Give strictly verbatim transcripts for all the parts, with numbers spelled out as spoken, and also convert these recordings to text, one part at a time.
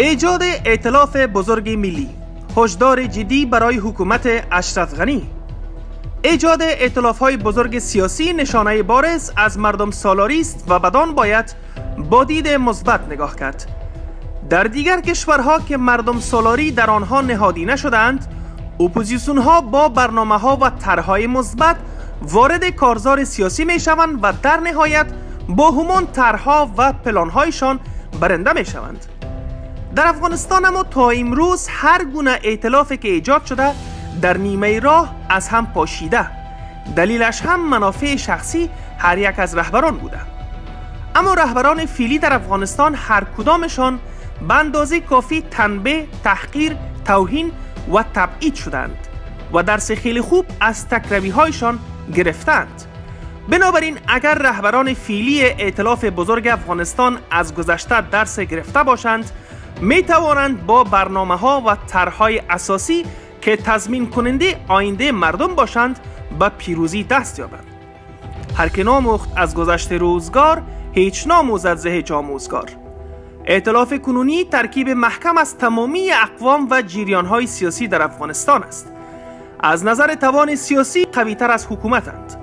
ایجاد ائتلاف بزرگ ملی، هشدار جدی برای حکومت اشرف غنی. ایجاد ائتلاف‌های بزرگ سیاسی نشانه بارز از مردم سالاری است و بدان باید با دید مثبت نگاه کرد. در دیگر کشورها که مردم سالاری در آنها نهادی نشدند، اپوزیسیون ها با برنامه ها و طرح‌های مثبت وارد کارزار سیاسی می شوند و در نهایت با همان طرح‌ها و پلان‌هایشان برنده می شوند. در افغانستان اما تا امروز هر گونه ائتلافی که ایجاد شده در نیمه راه از هم پاشیده، دلیلش هم منافع شخصی هر یک از رهبران بوده. اما رهبران فعلی در افغانستان هر کدامشان به اندازه کافی تنبیه، تحقیر، توهین و تبعید شدند و درس خیلی خوب از تکروی‌هایشان گرفتند. بنابراین اگر رهبران فعلی ائتلاف بزرگ افغانستان از گذشته درس گرفته باشند، می توانند با برنامه ها و طرح‌های اساسی که تضمین کننده آینده مردم باشند به پیروزی دست یابند. هر که ناموخت از گذشته روزگار، هیچ ناموزد ز هیچ آموزگار. ائتلاف کنونی ترکیب محکم از تمامی اقوام و جریان‌های سیاسی در افغانستان است. از نظر توان سیاسی قوی‌تر از حکومتند.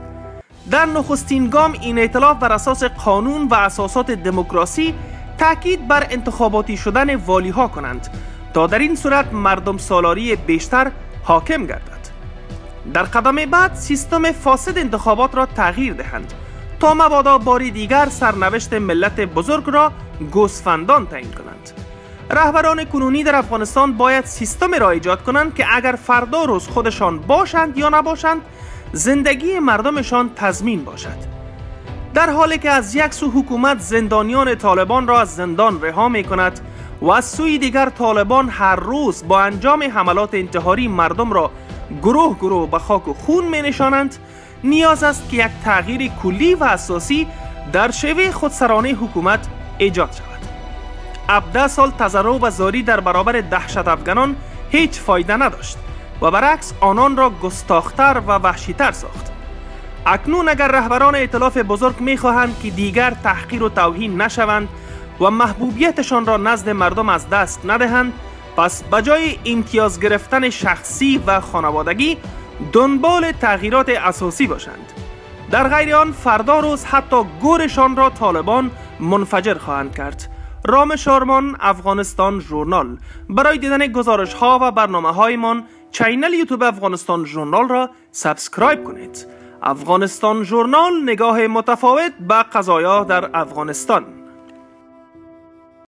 در نخستین گام این ائتلاف بر اساس قانون و اساسات دموکراسی تأکید بر انتخاباتی شدن والی‌ها کنند تا در این صورت مردم سالاری بیشتر حاکم گردد. در قدم بعد سیستم فاسد انتخابات را تغییر دهند تا مبادا باری دیگر سرنوشت ملت بزرگ را گوسفندان تعیین کنند. رهبران کنونی در افغانستان باید سیستم را ایجاد کنند که اگر فردا روز خودشان باشند یا نباشند، زندگی مردمشان تضمین باشد. در حالی که از یک سو حکومت زندانیان طالبان را از زندان رها می کند و از سوی دیگر طالبان هر روز با انجام حملات انتحاری مردم را گروه گروه به خاک و خون می نشانند، نیاز است که یک تغییر کلی و اساسی در شیوه خودسرانه حکومت ایجاد شود. هفده سال تضرع و زاری در برابر دهشت افغانان هیچ فایده نداشت و برعکس آنان را گستاختر و وحشیتر ساخت. اکنون اگر رهبران ائتلاف بزرگ میخواهند که دیگر تحقیر و توهین نشوند و محبوبیتشان را نزد مردم از دست ندهند، پس بجای امتیاز گرفتن شخصی و خانوادگی دنبال تغییرات اساسی باشند. در غیر آن فردا روز حتی گورشان را طالبان منفجر خواهند کرد. رام شارمان، افغانستان ژورنال. برای دیدن گزارش ها و برنامه هایمان چینل یوتیوب افغانستان ژورنال را سابسکرایب کنید. افغانستان ژورنال، نگاه متفاوت به قضایا در افغانستان.